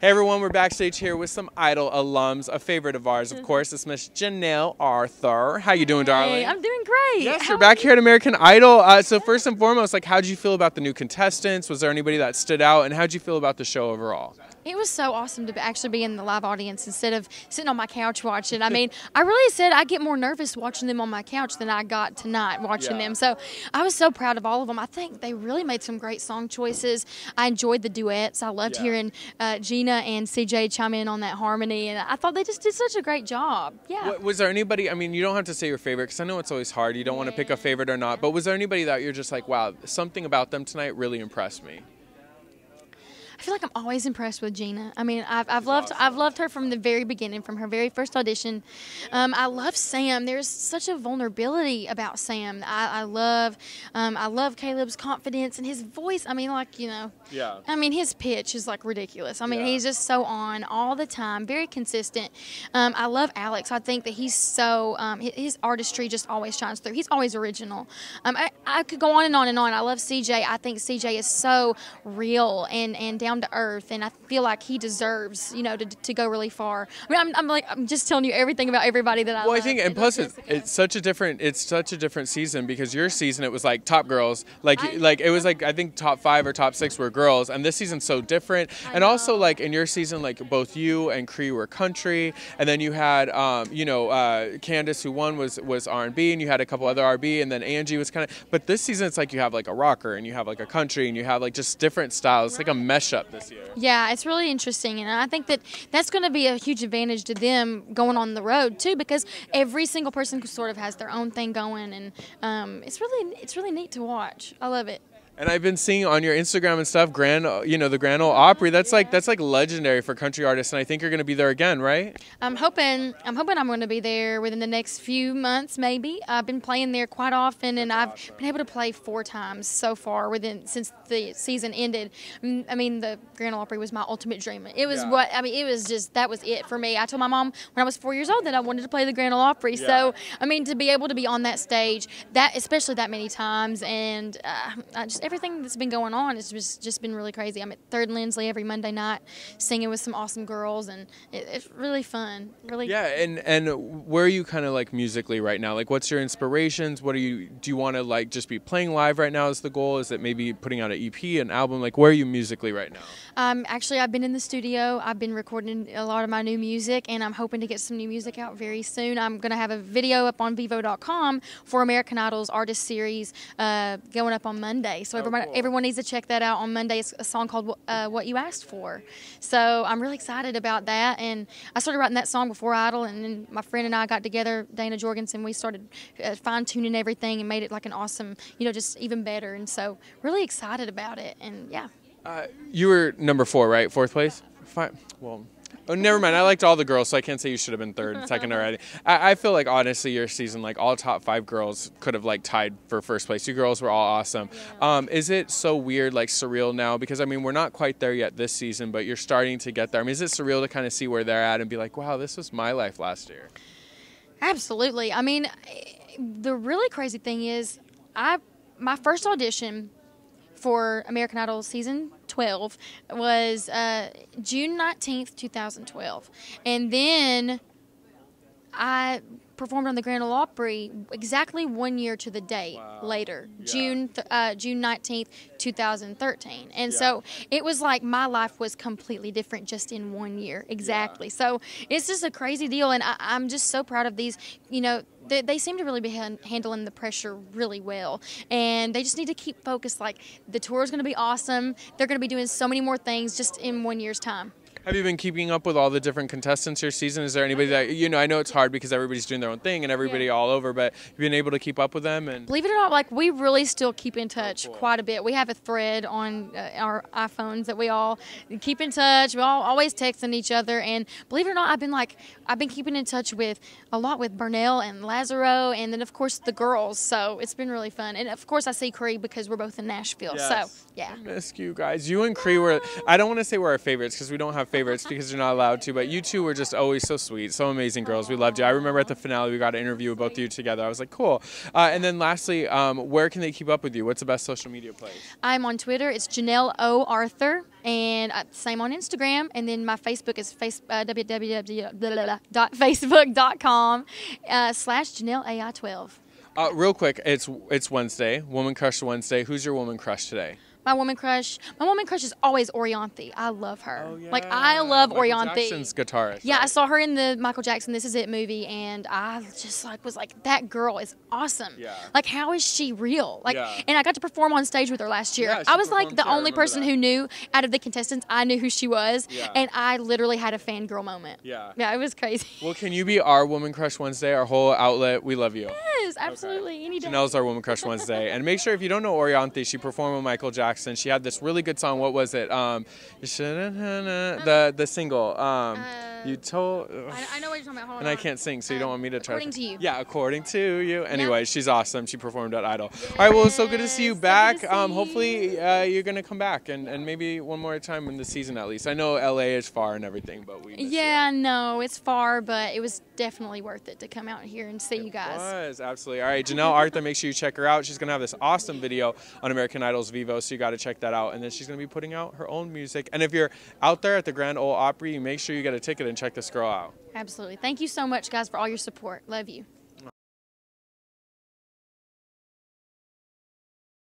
Hey everyone, we're backstage here with some Idol alums, a favorite of ours, of course. It's Miss Janelle Arthur. How you doing, darling? I'm doing great. Yes, you're back here at American Idol. So first and foremost, like, how did you feel about the new contestants? Was there anybody that stood out? And how did you feel about the show overall? It was so awesome to actually be in the live audience instead of sitting on my couch watching. I mean, I really said I get more nervous watching them on my couch than I got tonight watching them. So I was so proud of all of them. I think they really made some great song choices. I enjoyed the duets. I loved hearing Gina and CJ chime in on that harmony. And I thought they just did such a great job. Yeah. Was there anybody, I mean, you don't have to say your favorite because I know it's always hard. You don't want to pick a favorite or not. But was there anybody that you're just like, wow, something about them tonight really impressed me? I feel like I'm always impressed with Gina. I mean, I've loved her from the very beginning, from her very first audition. I love Sam. There's such a vulnerability about Sam. I love Caleb's confidence and his voice. I mean, like, you know. Yeah. I mean, his pitch is like ridiculous. I mean, he's just so on all the time, very consistent. I love Alex. I think that he's so his artistry just always shines through. He's always original. I could go on and on and on. I love CJ. I think CJ is so real and down to earth, and I feel like he deserves, you know, to go really far. I mean, I'm just telling you everything about everybody that I love. Well, I think, and plus it's such a different season, because your season it was like top girls, like it was like I think top 5 or top 6 were girls, and this season's so different. And also, like in your season, like both you and Cree were country, and then you had you know, Candace who won was R&B, and you had a couple other R&B, and then Angie was kind of. But this season it's like you have like a rocker, and you have like a country, and you have like just different styles. It's like a mesh up this year. Yeah, it's really interesting, and I think that that's going to be a huge advantage to them going on the road too, because every single person sort of has their own thing going, and it's really neat to watch. I love it. And I've been seeing on your Instagram and stuff, the Grand Ole Opry. That's like legendary for country artists, and I think you're going to be there again, right? I'm hoping I'm going to be there within the next few months, maybe. I've been playing there quite often, and I've been able to play 4 times so far since the season ended. I mean, the Grand Ole Opry was my ultimate dream. It was that was it for me. I told my mom when I was 4 years old that I wanted to play the Grand Ole Opry. Yeah. So I mean, to be able to be on that stage, that especially that many times, and I just. Everything that's been going on has just been really crazy. I'm at Third and Lindsley every Monday night singing with some awesome girls, and it's really fun. And where are you kind of like musically right now? Like, what's your inspirations? Do you want to like just be playing live right now is the goal? Is it maybe putting out an EP, an album? Like, where are you musically right now? Actually, I've been in the studio. I've been recording a lot of my new music, and I'm hoping to get some new music out very soon. I'm going to have a video up on Vivo.com for American Idol's artist series going up on Monday. So everyone needs to check that out on Monday. It's a song called What You Asked For. So I'm really excited about that. And I started writing that song before Idol, and then my friend and I got together, Dana Jorgensen. We started fine-tuning everything and made it like an awesome, you know, just even better. And so really excited about it. And, yeah. You were number 4, right? 4th place? 5. Well... Oh, never mind. I liked all the girls, so I can't say you should have been 3rd, 2nd already. I feel like, honestly, your season, like, all top 5 girls could have, like, tied for 1st place. You girls were all awesome. Yeah. Is it so weird, like, surreal now? Because, I mean, we're not quite there yet this season, but you're starting to get there. I mean, is it surreal to kind of see where they're at and be like, wow, this was my life last year? Absolutely. I mean, the really crazy thing is my first audition for American Idol season 12 was June 19th, 2012. And then I performed on the Grand Ole Opry exactly 1 year to the day later, June 19th, 2013. And so it was like my life was completely different just in 1 year, exactly. Yeah. So it's just a crazy deal, and I'm just so proud of these, you know, they seem to really be handling the pressure really well, and they just need to keep focused. Like, the tour is going to be awesome. They're going to be doing so many more things just in 1 year's time. Have you been keeping up with all the different contestants your season? Is there anybody that, you know, I know it's hard because everybody's doing their own thing and everybody all over, but you've been able to keep up with them? And believe it or not, like, we really still keep in touch quite a bit. We have a thread on our iPhones that we all keep in touch. We're all always texting each other, and believe it or not, I've been keeping in touch with a lot with Burnell and Lazaro, and then of course the girls. So it's been really fun, and of course I see Cree because we're both in Nashville. Yes. So yeah, I miss you guys. You and Cree were. I don't want to say we're our favorites because we don't have favorites. favorites because you're not allowed to, but you two were just always so sweet, so amazing girls. We loved you. I remember at the finale we got an interview with both of you together. I was like, cool. And then lastly, where can they keep up with you? What's the best social media place? I'm on Twitter. It's Janelle Arthur, and same on Instagram. And then my Facebook is www.facebook.com/JanelleAI12. Real quick, it's Wednesday, Woman Crush Wednesday. Who's your woman crush today? My woman crush is always Orianthi. I love her. Oh, yeah. Like, I love Orianthi. Michael Jackson's guitarist. Yeah, I saw her in the Michael Jackson This Is It movie, and I just was like, that girl is awesome. Yeah. Like, how is she real? Like, yeah. And I got to perform on stage with her last year. Yeah, I was like the only person who knew out of the contestants. I knew who she was, yeah. And I literally had a fangirl moment. Yeah. Yeah, it was crazy. Well, can you be our Woman Crush Wednesday, our whole outlet? We love you. Yes, absolutely. Okay. Any day. Janelle's our Woman Crush Wednesday. And make sure, if you don't know Orianthi, she performed with Michael Jackson. And she had this really good song. What was it? The single. You told. I know what you're talking about. Hold on. And I can't sing, so you don't want me to try. According to you. Yeah, according to you. Anyway, yep. She's awesome. She performed at Idol. Yes. All right. Well, it's so good to see you back. Hopefully, you're gonna come back and maybe one more time in the season at least. I know LA is far and everything, but we. Yeah, no, it's far, but it was definitely worth it to come out here and see you guys. It was absolutely. All right, Janelle Arthur. Make sure you check her out. She's gonna have this awesome video on American Idol's Vivo. So you got to check that out, and then she's going to be putting out her own music. And if you're out there at the Grand Ole Opry, make sure you get a ticket and check this girl out. Absolutely. Thank you so much, guys, for all your support. Love you.